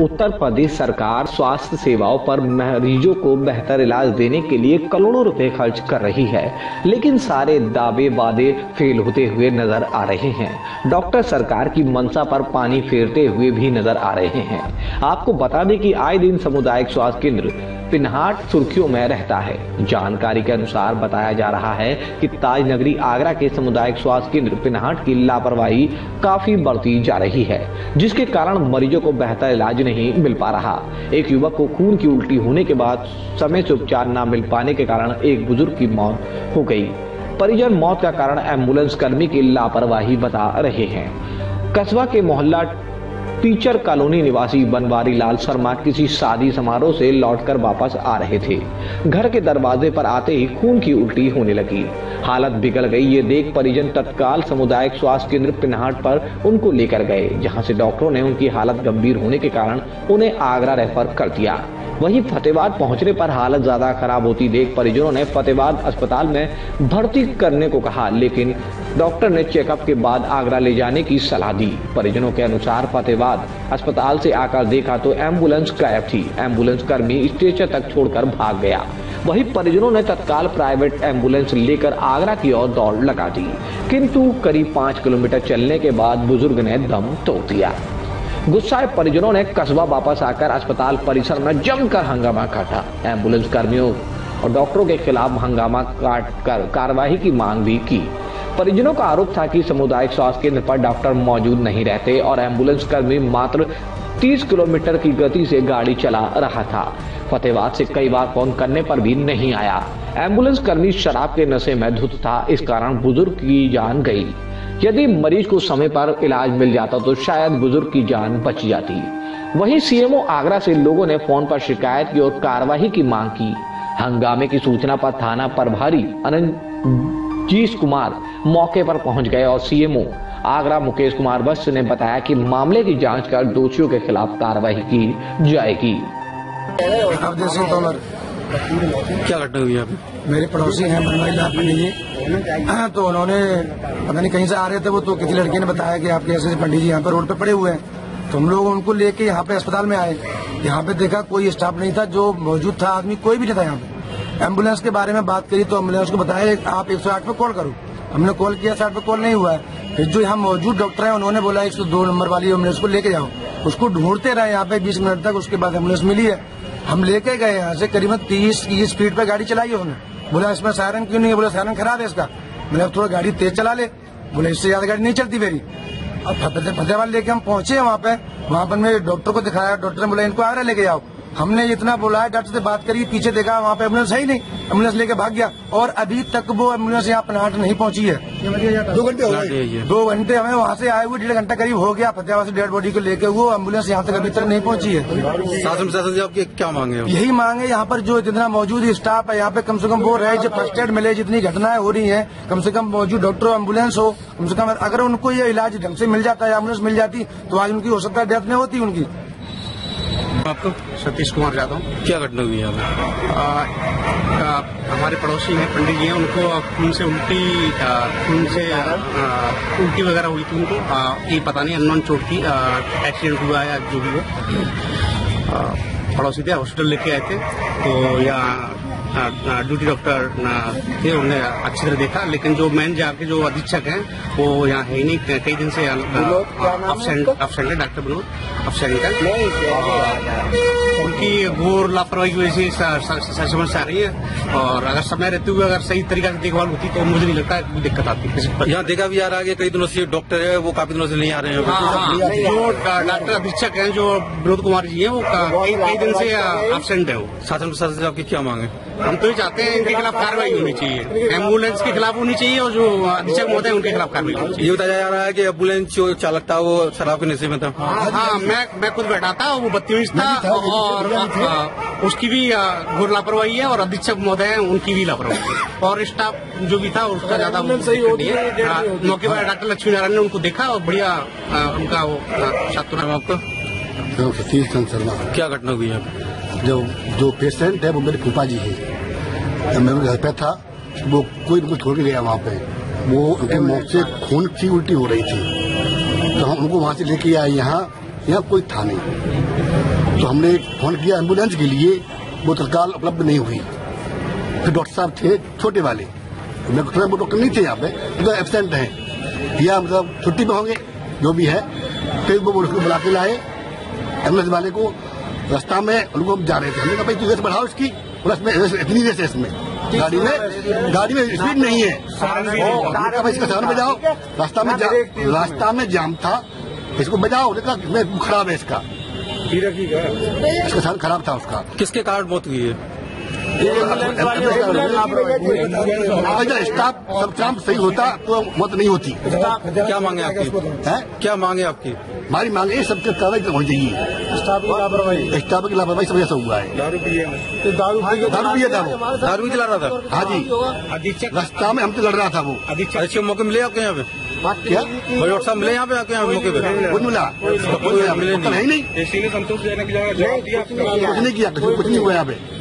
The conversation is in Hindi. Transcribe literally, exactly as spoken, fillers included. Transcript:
उत्तर प्रदेश सरकार स्वास्थ्य सेवाओं पर मरीजों को बेहतर इलाज देने के लिए करोड़ों रुपए खर्च कर रही है, लेकिन सारे दावे वादे फेल होते हुए नजर आ रहे हैं। डॉक्टर सरकार की मंशा पर पानी फेरते हुए भी नजर आ रहे हैं। आपको बता दें कि आए दिन सामुदायिक स्वास्थ्य केंद्र पिनहाट सुर्खियों में रहता है। जानकारी के अनुसार बताया जा रहा है कि ताज नगरी आगरा के सामुदायिक स्वास्थ्य केंद्र पिनहाट की लापरवाही काफी बढ़ती जा रही है, जिसके कारण मरीजों को बेहतर इलाज नहीं मिल पा रहा। एक युवक को खून की उल्टी होने के बाद समय से उपचार न मिल पाने के कारण एक बुजुर्ग की मौत हो गई। परिजन मौत का कारण एम्बुलेंस कर्मी की लापरवाही बता रहे हैं। कस्बा के मोहल्ला टीचर कॉलोनी निवासी बनवारी लाल शर्मा किसी शादी समारोह से लौटकर वापस आ रहे थे। घर के दरवाजे पर आते ही खून की उल्टी होने लगी, हालत बिगड़ गई। ये देख परिजन तत्काल सामुदायिक स्वास्थ्य केंद्र पिनहाट पर उनको लेकर गए, जहां से डॉक्टरों ने उनकी हालत गंभीर होने के कारण उन्हें आगरा रेफर कर दिया। वहीं फतेहाबाद पहुंचने पर हालत ज्यादा खराब होती देख परिजनों ने फतेहाबाद अस्पताल में भर्ती करने को कहा, लेकिन डॉक्टर ने चेकअप के बाद आगरा ले जाने की सलाह दी। परिजनों के अनुसार फतेहाबाद अस्पताल से आकर देखा तो एम्बुलेंस गायब थी। एम्बुलेंस कर्मी स्ट्रेचर तक छोड़कर भाग गया। वहीं परिजनों ने तत्काल प्राइवेट एम्बुलेंस लेकर आगरा की ओर दौड़ लगा दी, किंतु करीब पाँच किलोमीटर चलने के बाद बुजुर्ग ने दम तोड़ दिया। गुस्साए परिजनों ने कस्बा वापस आकर अस्पताल परिसर में जमकर हंगामा काटा। एम्बुलेंस कर्मियों और डॉक्टरों के खिलाफ हंगामा काट कर कार्रवाई की मांग भी की। परिजनों का आरोप था कि सामुदायिक स्वास्थ्य केंद्र पर डॉक्टर मौजूद नहीं रहते और एम्बुलेंस कर्मी मात्र तीस किलोमीटर की गति से गाड़ी चला रहा था। फतेहाबाद से कई बार फोन करने पर भी नहीं आया। एम्बुलेंस कर्मी शराब के नशे में धुत था, इस कारण बुजुर्ग की जान गई। यदि मरीज को समय पर इलाज मिल जाता तो शायद बुजुर्ग की जान बच जाती। वहीं सीएमओ आगरा से लोगों ने फोन पर शिकायत की और कार्रवाई की मांग की। हंगामे की सूचना पर थाना प्रभारी अनंजीश कुमार मौके पर पहुंच गए और सीएमओ आगरा मुकेश कुमार वत्स ने बताया कि मामले की जांच कर दोषियों के खिलाफ कार्रवाई की जाएगी। क्या घटना हुई? आप मेरे पड़ोसी हैं, बनवारी लाल में, तो उन्होंने पता नहीं कहीं से आ रहे थे वो, तो किसी लड़के ने बताया कि आपके ऐसे पंडित जी यहाँ पर रोड पे पड़े हुए हैं। तो हम लोग उनको लेके यहाँ पे अस्पताल में आए। यहाँ पे देखा कोई स्टाफ नहीं था, जो मौजूद था आदमी कोई भी नहीं था। यहाँ पे एम्बुलेंस के बारे में बात करी तो एम्बुलेंस को बताया आप एक सौ आठ पे कॉल करो। हमने कॉल किया, साठ पे कॉल नहीं हुआ। फिर जो यहाँ मौजूद डॉक्टर है उन्होंने बोला एक सौ दो नंबर वाली एम्बुलेंस को लेके जाओ। उसको ढूंढते रहे यहाँ पे बीस मिनट तक, उसके बाद एम्बुलेंस मिली है। हम लेके गए यहाँ से करीबन तीस की स्पीड पे गाड़ी चलाई है। उन्होंने बोला इसमें सायरन क्यों नहीं है? बोला सायरन खराब है इसका। बोला अब थोड़ा गाड़ी तेज चला ले। बोला इससे ज्यादा गाड़ी नहीं चलती मेरी। अब फतेहाबाद लेके हम पहुंचे वहाँ पे। वहाँ पर मैं डॉक्टर को दिखाया, डॉक्टर ने बोला इनको आगरा लेके जाओ। हमने जितना बुलाया, डॉक्टर से बात करी, पीछे देखा वहाँ पे एम्बुलेंस है ही नहीं, एम्बुलेंस लेके भाग गया। और अभी तक वो एम्बुलेंस यहाँ पिनहाट नहीं पहुँची है। दो घंटे हो गए, दो घंटे हमें वहाँ से आए हुए डेढ़ घंटा करीब हो गया। फतेहाबाद से डेड बॉडी को लेके वो एम्बुलेंस यहाँ तक अभी तक नहीं पहुँची है। शासन से आपकी क्या मांगे? यही मांगे यहाँ पर जो जितना मौजूद स्टाफ है यहाँ पे कम से कम वो रहे, जो फर्स्ट एड मिले। जितनी घटनाएं हो रही है कम से कम मौजूद डॉक्टर एम्बुलेंस हो, कम से कम अगर उनको ये इलाज ढंग से मिल जाता है, एम्बुलेंस मिल जाती तो आज उनकी हो सकता है डेथ नहीं होती उनकी। आपको सतीश कुमार यादव। क्या घटना हुई? आप हमारे पड़ोसी हैं पंडित जी हैं, उनको खून से उल्टी खून से उल्टी वगैरह हुई थी उनको। आ, ये पता नहीं अननोन चोट की एक्सीडेंट हुआ या जो भी हो। पड़ोसी थे, हॉस्पिटल लेके आए थे तो यहाँ ड्यूटी डॉक्टर थे, उन्होंने अच्छी तरह देखा। लेकिन जो मैन जाके जो अधीक्षक हैं वो यहाँ है ही नहीं, कई दिन से अब्सेंट है डॉक्टर विनोद। उनकी घोर लापरवाही की वजह से समस्या आ रही है, और अगर समय रहते हुए अगर सही तरीका से देखभाल होती तो मुझे नहीं लगता कोई दिक्कत आती। यहाँ देखा भी आ रहा है कई दिनों से डॉक्टर है वो काफी दिनों से नहीं आ रहे हैं। जो डॉक्टर अधीक्षक हैं जो विनोद कुमार जी हैं वो कई दिन से एब्सेंट है। वो शासन प्रशासन से आपकी क्या मांग है? हम तो ये चाहते हैं इनके खिलाफ कार्रवाई होनी चाहिए, एम्बुलेंस के खिलाफ होनी चाहिए, और जो अधीक्षक महोदय उनके खिलाफ कार्रवाई होनी चाहिए। ये बताया जा रहा है कि एम्बुलेंस जो चालक था वो शराब के नशे में था। हाँ, मैं मैं खुद बैठा था, वो बदतमीज था, और उसकी भी घोर लापरवाही है, और अधीक्षक महोदय है उनकी भी लापरवाही है, और स्टाफ जो भी था उसका ज्यादा सही होती है। मौके पर डॉक्टर लक्ष्मी नारायण ने उनको देखा और बढ़िया उनका वो छात्र। आपको सतीश शर्मा। क्या घटना हुई है? जो जो पेशेंट है वो मेरे फूफा जी है। तो मैं घर पे था, वो कोई उनको छोड़ के गया वहाँ पे। वो उनके मुँह से खून की उल्टी हो रही थी, तो हम उनको वहाँ से लेके आए। यहाँ यहाँ कोई था नहीं। तो हमने फोन किया एम्बुलेंस के लिए, वो तत्काल उपलब्ध नहीं हुई। फिर डॉक्टर साहब थे छोटे वाले, मैं वो डॉक्टर नहीं थे यहाँ पे, तो एब्सेंट हैं या मतलब छुट्टी पे होंगे जो भी है। फिर वो उसको बुला के लाए एम्बुलेंस वाले को, रास्ता में उनको हम जा रहे थे, हमने कहा भाई तू रेस बढ़ाओ इसकी, प्लस में इतनी रेस है इसमें गाड़ी में, गाड़ी में स्पीड नहीं है, इसका सामने बजाओ, रास्ता में रास्ता में जाम था, इसको बजाओ, इसमें खराब है इसका, इसका सामने खराब था उसका। किसके कारण मौत हुई है? अगर स्टाफ सब काम सही होता तो मौत नहीं होती। क्या मांगे आपकी है? क्या मांगे आपकी? हमारी मांगे सबसे कार्रवाई हो जाएगी, स्टाफ की लापरवाही, स्टाफ की लापरवाही सब ऐसा हुआ है। दारू पिए, दारू दारू पिए था वो, दारू चला रहा था। हाँ जी, अधीक्षक रास्ता में हमसे लड़ रहा था वो। अधीक्षक मौके मिले आपके यहाँ पे? क्या डॉक्टर साहब मिले यहाँ पे आके? मौके पे कुछ मिला? कुछ मिला नहीं, संतोष देने के लिए कुछ नहीं किया, कुछ नहीं हुआ यहाँ पे।